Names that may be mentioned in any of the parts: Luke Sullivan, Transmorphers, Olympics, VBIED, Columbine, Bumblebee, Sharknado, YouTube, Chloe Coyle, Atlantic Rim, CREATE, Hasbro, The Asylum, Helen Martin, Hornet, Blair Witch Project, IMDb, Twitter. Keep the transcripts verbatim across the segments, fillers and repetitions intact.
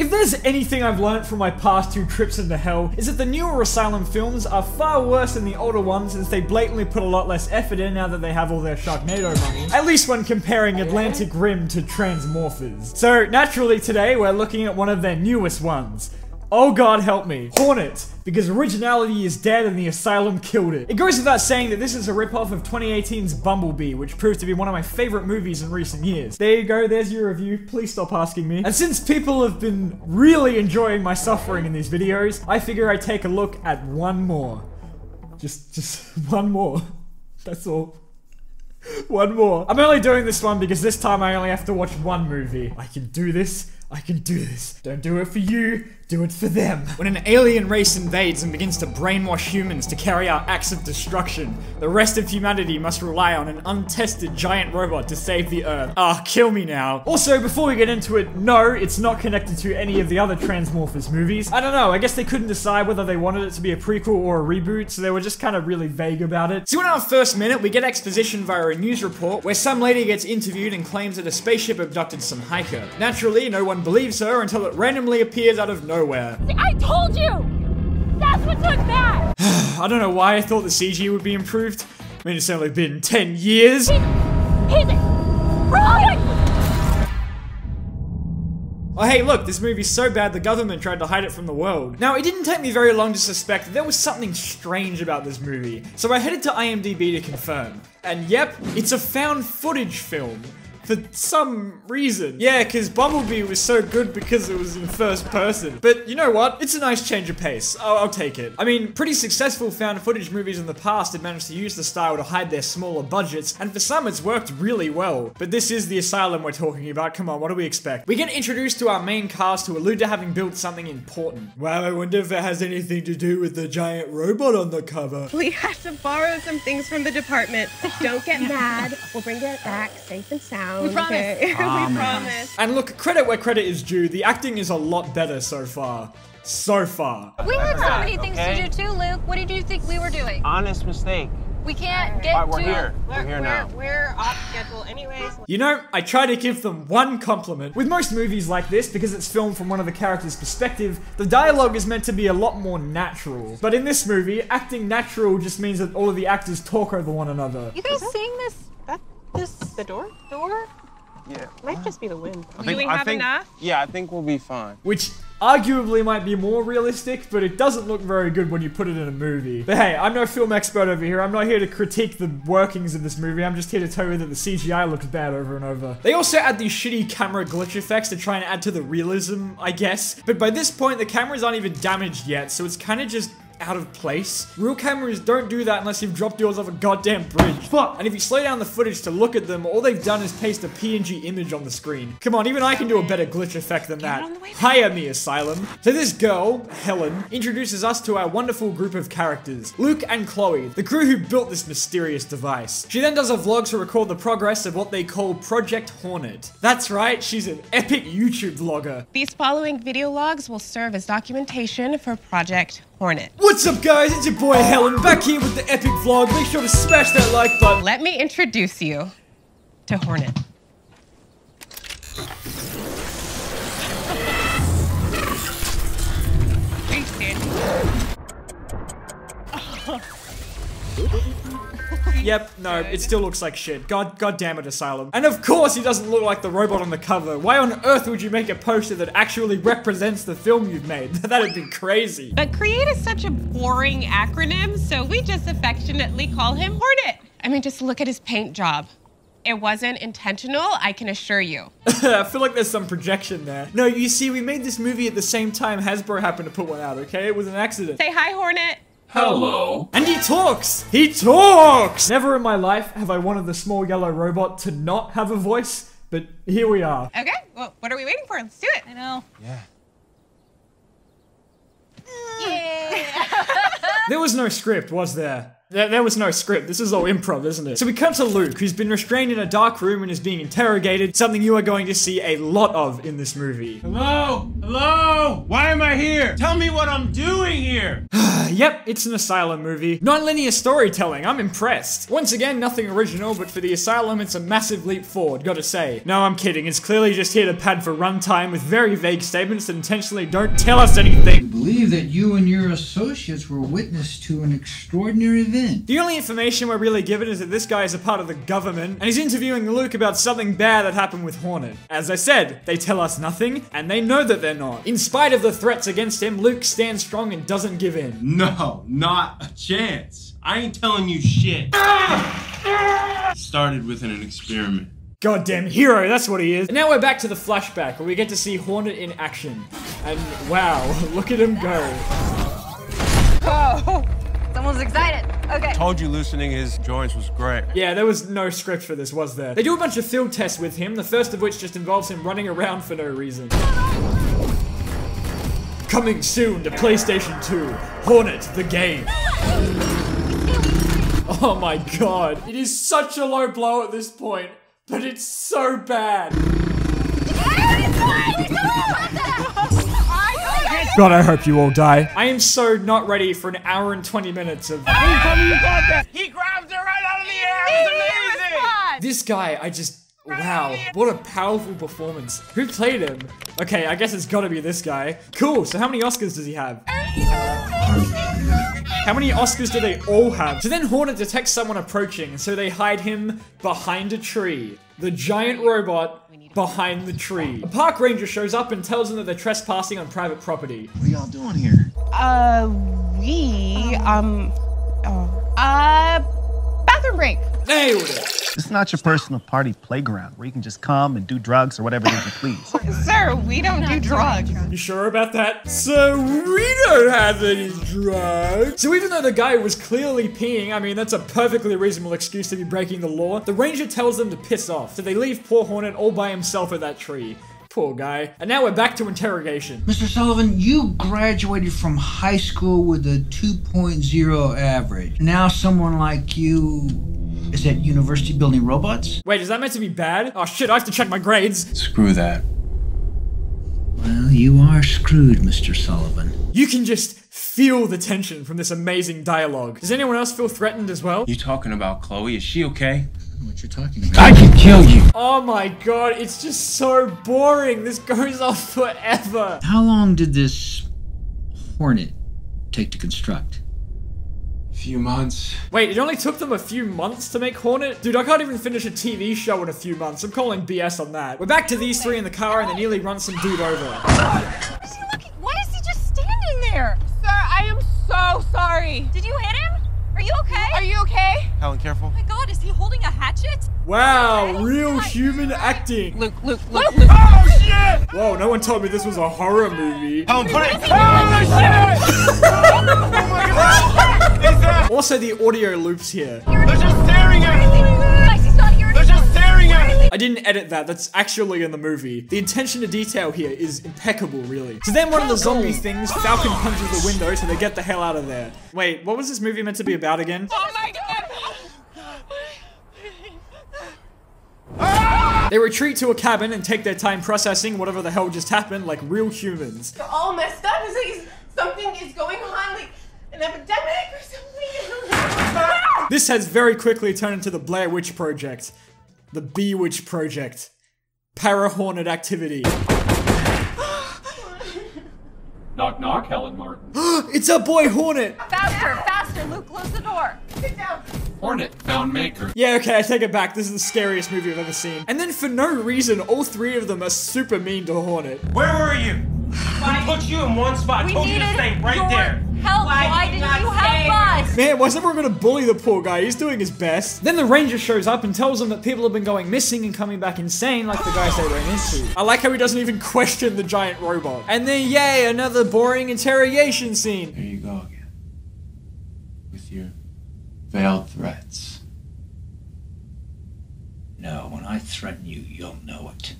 If there's anything I've learned from my past two trips into hell, is that the newer Asylum films are far worse than the older ones since they blatantly put a lot less effort in now that they have all their Sharknado money, at least when comparing Atlantic Rim to Transmorphers. So naturally today we're looking at one of their newest ones. Oh god help me, Hornet, because originality is dead and the Asylum killed it. It goes without saying that this is a ripoff of twenty eighteen's Bumblebee, which proved to be one of my favorite movies in recent years. There you go, there's your review, please stop asking me. And since people have been really enjoying my suffering in these videos, I figure I'd take a look at one more. Just, just one more. That's all. One more. I'm only doing this one because this time I only have to watch one movie. I can do this. I can do this. Don't do it for you, do it for them. When an alien race invades and begins to brainwash humans to carry out acts of destruction, the rest of humanity must rely on an untested giant robot to save the Earth. Ah, kill me now. Also, before we get into it, no, it's not connected to any of the other Transmorphers movies. I don't know, I guess they couldn't decide whether they wanted it to be a prequel or a reboot, so they were just kind of really vague about it. So in our first minute, we get exposition via a news report where some lady gets interviewed and claims that a spaceship abducted some hiker. Naturally, no one believes her until it randomly appears out of nowhere. I told you! That's what took that! I don't know why I thought the C G would be improved. I mean, it's only been ten years. He's, he's wrong! Oh hey look, this movie's so bad the government tried to hide it from the world. Now it didn't take me very long to suspect that there was something strange about this movie, so I headed to IMDb to confirm. And yep, it's a found footage film. For some reason. Yeah, because Bumblebee was so good because it was in first person. But you know what? It's a nice change of pace. I'll, I'll take it. I mean, pretty successful found footage movies in the past had managed to use the style to hide their smaller budgets, and for some it's worked really well. But this is the Asylum we're talking about. Come on, what do we expect? We get introduced to our main cast who allude to having built something important. Wow, I wonder if it has anything to do with the giant robot on the cover. We had to borrow some things from the department. Don't get mad. We'll bring it back safe and sound. We promise. Okay. Oh, we promise. And look, credit where credit is due, the acting is a lot better so far. So far. We had so many things okay. to do too, Luke. What did you think we were doing? Honest mistake. We can't get right, we're to- here. We're, we're here we're, now. We're off schedule anyways. You know, I try to give them one compliment. With most movies like this, because it's filmed from one of the characters' perspective, the dialogue is meant to be a lot more natural. But in this movie, acting natural just means that all of the actors talk over one another. You guys seeing this? That- this- the door? Door? Yeah. Might just be the wind. I think, Do we have I think, enough? Yeah, I think we'll be fine. Which arguably might be more realistic, but it doesn't look very good when you put it in a movie. But hey, I'm no film expert over here. I'm not here to critique the workings of this movie. I'm just here to tell you that the C G I looks bad over and over. They also add these shitty camera glitch effects to try and add to the realism, I guess. But by this point, the cameras aren't even damaged yet, so it's kind of just out of place. Real cameras don't do that unless you've dropped yours off a goddamn bridge. Fuck! And if you slow down the footage to look at them, all they've done is paste a P N G image on the screen. Come on, even I can do a better glitch effect than that. Hire me, Asylum. So this girl, Helen, introduces us to our wonderful group of characters, Luke and Chloe, the crew who built this mysterious device. She then does a vlog to record the progress of what they call Project Hornet. That's right, she's an epic YouTube vlogger. These following video logs will serve as documentation for Project Hornet. What's up guys, it's your boy Helen, back here with the epic vlog. Make sure to smash that like button. Let me introduce you to Hornet. Thanks, Danny. Yep, no, it still looks like shit. God, God damn it, Asylum. And of course he doesn't look like the robot on the cover. Why on earth would you make a poster that actually represents the film you've made? That'd be crazy. But CREATE is such a boring acronym, so we just affectionately call him Hornet. I mean, just look at his paint job. It wasn't intentional, I can assure you. I feel like there's some projection there. No, you see, we made this movie at the same time Hasbro happened to put one out, okay? It was an accident. Say hi, Hornet. Hello. And he talks! He talks! Never in my life have I wanted the small yellow robot to not have a voice, but here we are. Okay, well, what are we waiting for? Let's do it. I know. Yeah. Yeah. There was no script, was there? There, there was no script. This is all improv, isn't it? So we come to Luke, who's been restrained in a dark room and is being interrogated, something you are going to see a lot of in this movie. Hello? Hello? Why am I here? Tell me what I'm doing here! Yep, it's an Asylum movie. Non-linear storytelling, I'm impressed. Once again, nothing original, but for The Asylum, it's a massive leap forward, gotta say. No, I'm kidding, it's clearly just here to pad for runtime with very vague statements that intentionally don't tell us anything. I believe that you and your associates were witness to an extraordinary event. The only information we're really given is that this guy is a part of the government, and he's interviewing Luke about something bad that happened with Hornet. As I said, they tell us nothing, and they know that they're not. In spite of the threats against him, Luke stands strong and doesn't give in. No, not a chance. I ain't telling you shit. Started with an experiment. Goddamn hero, that's what he is. And now we're back to the flashback, where we get to see Hornet in action. And wow, look at him go. Oh, someone's excited. Okay. Told you loosening his joints was great. Yeah, there was no script for this, was there? They do a bunch of field tests with him, the first of which just involves him running around for no reason. Coming soon to PlayStation two, Hornet the game. Oh my god. It is such a low blow at this point, but it's so bad. God, I hope you all die. I am so not ready for an hour and twenty minutes of- He grabbed her right out of the air, it was amazing! This guy, I just- wow, what a powerful performance. Who played him? Okay, I guess it's gotta be this guy. Cool, so how many Oscars does he have? How many Oscars do they all have? So then Hornet detects someone approaching, so they hide him behind a tree. The giant robot behind the tree. A park ranger shows up and tells them that they're trespassing on private property. What are y'all doing here? Uh, we, um, oh, uh, bathroom break. Nailed it. It's not your personal party playground where you can just come and do drugs or whatever it is you please. Sir, we don't do drugs. You sure about that? So we don't have any drugs. So even though the guy was clearly peeing, I mean, that's a perfectly reasonable excuse to be breaking the law, the ranger tells them to piss off. So they leave poor Hornet all by himself at that tree. Poor guy. And now we're back to interrogation. Mister Sullivan, you graduated from high school with a two point oh average. Now someone like you is at university building robots? Wait, is that meant to be bad? Oh shit, I have to check my grades. Screw that. Well, you are screwed, Mister Sullivan. You can just feel the tension from this amazing dialogue. Does anyone else feel threatened as well? You talking about Chloe? Is she okay? What you're talking about. I can kill you! Oh my god, it's just so boring. This goes on forever. How long did this Hornet take to construct? Few months. Wait, it only took them a few months to make Hornet? Dude, I can't even finish a T V show in a few months. I'm calling B S on that. We're back to these three in the car and they nearly run some dude over. Is he looking? Why is he just standing there? Sir, I am so sorry. Did you hit him? Are you okay? Are you okay? Helen, careful. Oh my god, is he holding a hatchet? Wow, real human acting. Luke, Luke, Luke, Luke. Oh shit! Whoa, no one told me this was a horror movie. Helen, put it. Oh shit! Also, the audio loops here. They're just staring at me! They're just staring at me! I didn't edit that, that's actually in the movie. The attention to detail here is impeccable, really. So then one of the zombie things, Falcon punches the window, so they get the hell out of there. Wait, what was this movie meant to be about again? Oh my god! They retreat to a cabin and take their time processing whatever the hell just happened, like real humans. They're all messed up, it's like something is going on, like an epidemic or something. This has very quickly turned into the Blair Witch Project. The Bee Witch Project. Para-hornet activity. Knock knock, Helen Martin. It's our boy Hornet! Faster, faster, Luke, close the door. Sit down. Hornet, found maker. Yeah, okay, I take it back. This is the scariest movie I've ever seen. And then for no reason, all three of them are super mean to Hornet. Where were you? I put you in one spot. I told you to stay right there. Help, why, why didn't you help us? Man, why is everyone gonna bully the poor guy? He's doing his best. Then the ranger shows up and tells them that people have been going missing and coming back insane like the guys they ran into. I like how he doesn't even question the giant robot. And then, yay, another boring interrogation scene. Here you go again. With your veiled threats. No, when I threaten you, you'll know it.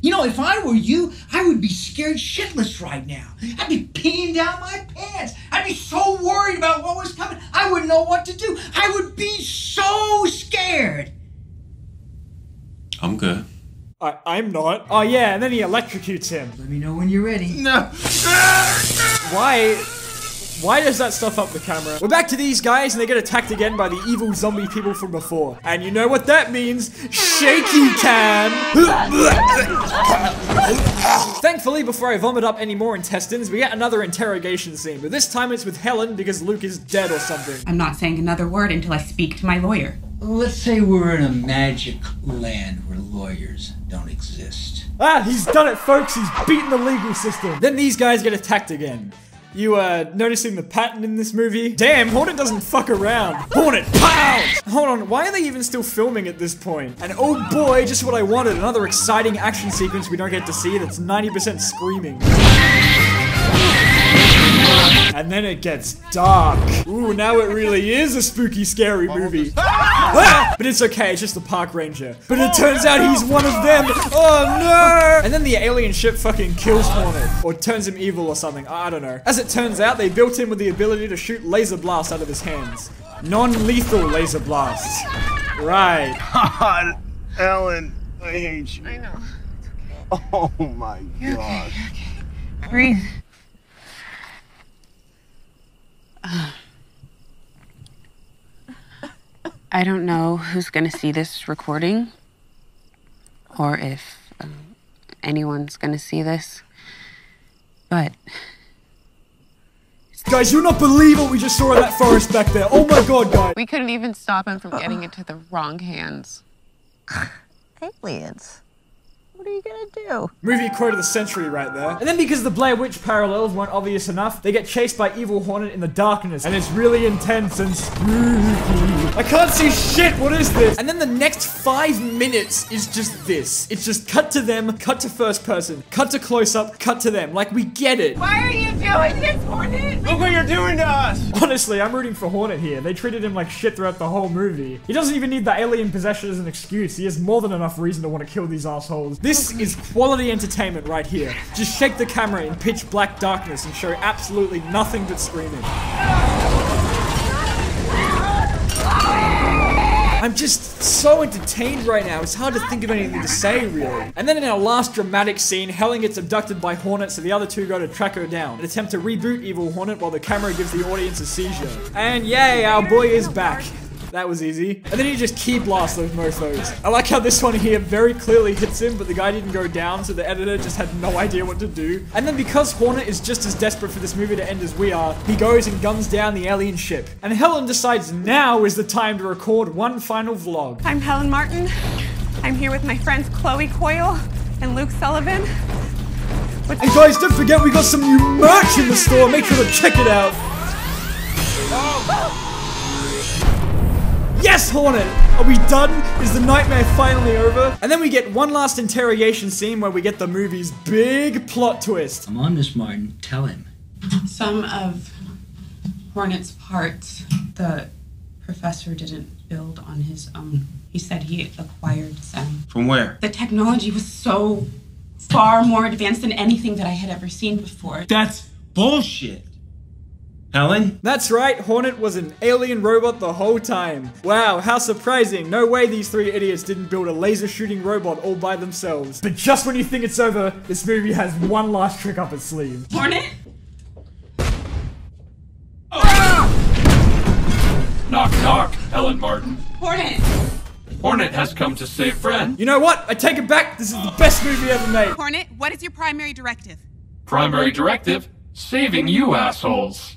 You know, if I were you, I would be scared shitless right now. I'd be peeing down my pants. I'd be so worried about what was coming. I wouldn't know what to do. I would be so scared. I'm good. I I'm not. Oh yeah, and then he electrocutes him. Let me know when you're ready. No. Why? Why does that stuff up the camera? We're back to these guys, and they get attacked again by the evil zombie people from before. And you know what that means? Shaky cam! Thankfully, before I vomit up any more intestines, we get another interrogation scene. But this time it's with Helen because Luke is dead or something. I'm not saying another word until I speak to my lawyer. Let's say we're in a magic land where lawyers don't exist. Ah, he's done it, folks! He's beaten the legal system! Then these guys get attacked again. You, uh, noticing the pattern in this movie? Damn, Hornet doesn't fuck around. Hornet pounds! Hold on, why are they even still filming at this point? And oh boy, just what I wanted, another exciting action sequence we don't get to see that's ninety percent screaming. And then it gets dark. Ooh, now it really is a spooky, scary movie. Ah! But it's okay, it's just the park ranger. But it turns out he's one of them. Oh no! And then the alien ship fucking kills Hornet. Or turns him evil or something, I don't know. As it turns out, they built him with the ability to shoot laser blasts out of his hands. Non-lethal laser blasts. Right. God, Ellen, I hate you. I know, it's okay. Oh my God. Okay, okay. Breathe. I don't know who's gonna see this recording, or if um, anyone's gonna see this, but... Guys, you'll not believe what we just saw in that forest back there. Oh my God, guys. We couldn't even stop him from getting into the wrong hands. Aliens. What are you gonna do? Movie quote of the century right there. And then because the Blair Witch parallels weren't obvious enough, they get chased by evil Hornet in the darkness, and it's really intense and spooky. I can't see shit, what is this? And then the next five minutes is just this. It's just cut to them, cut to first person, cut to close up, cut to them. Like, we get it. Why are you doing this, Hornet? Look what you're doing to us! Honestly, I'm rooting for Hornet here. They treated him like shit throughout the whole movie. He doesn't even need the alien possession as an excuse. He has more than enough reason to want to kill these assholes. This is quality entertainment right here. Just shake the camera in pitch black darkness and show absolutely nothing but screaming. I'm just so entertained right now, it's hard to think of anything to say, really. And then in our last dramatic scene, Helen gets abducted by Hornet, so the other two go to track her down and attempt to reboot evil Hornet while the camera gives the audience a seizure. And yay, our boy is back. That was easy. And then he just key blasts those mofos. I like how this one here very clearly hits him, but the guy didn't go down, so the editor just had no idea what to do. And then because Hornet is just as desperate for this movie to end as we are, he goes and guns down the alien ship. And Helen decides now is the time to record one final vlog. I'm Helen Martin. I'm here with my friends Chloe Coyle and Luke Sullivan. What's and guys, don't forget we got some new merch in the store. Make sure to check it out. Oh. Yes, Hornet! Are we done? Is the nightmare finally over? And then we get one last interrogation scene where we get the movie's big plot twist. I'm on this, Martin. Tell him. Some of Hornet's parts, the professor didn't build on his own. He said he acquired some. From where? The technology was so far more advanced than anything that I had ever seen before. That's bullshit. Helen? That's right, Hornet was an alien robot the whole time. Wow, how surprising. No way these three idiots didn't build a laser shooting robot all by themselves. But just when you think it's over, this movie has one last trick up its sleeve. Hornet? Oh. Ah! Knock, knock, Helen Martin. Hornet! Hornet has come to save friend. You know what? I take it back. This is the best movie ever made. Hornet, what is your primary directive? Primary directive? Saving you assholes.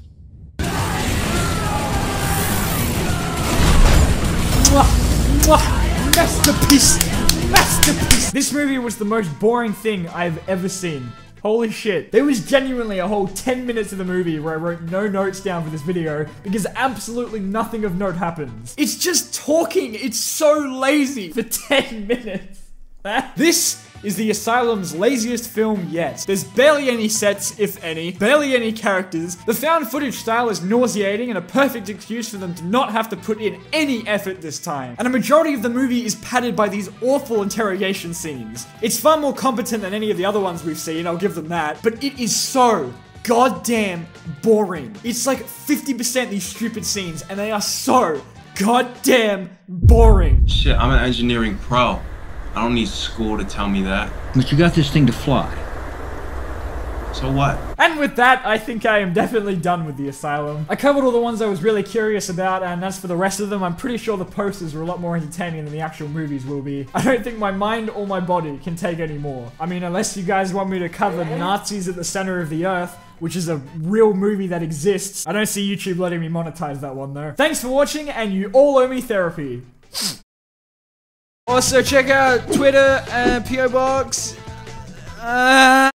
Masterpiece! Masterpiece! This movie was the most boring thing I've ever seen. Holy shit. There was genuinely a whole ten minutes of the movie where I wrote no notes down for this video because absolutely nothing of note happens. It's just talking. It's so lazy for ten minutes. This is The Asylum's laziest film yet. There's barely any sets, if any, barely any characters. The found footage style is nauseating and a perfect excuse for them to not have to put in any effort this time. And a majority of the movie is padded by these awful interrogation scenes. It's far more competent than any of the other ones we've seen, I'll give them that, but it is so goddamn boring. It's like fifty percent these stupid scenes and they are so goddamn boring. Shit, I'm an engineering pro. I don't need school to tell me that. But you got this thing to fly. So what? And with that, I think I am definitely done with The Asylum. I covered all the ones I was really curious about, and as for the rest of them, I'm pretty sure the posters were a lot more entertaining than the actual movies will be. I don't think my mind or my body can take any more. I mean, unless you guys want me to cover Nazis at the Center of the Earth, which is a real movie that exists. I don't see YouTube letting me monetize that one, though. Thanks for watching, and you all owe me therapy. Also, check out Twitter and P O Box. Uh...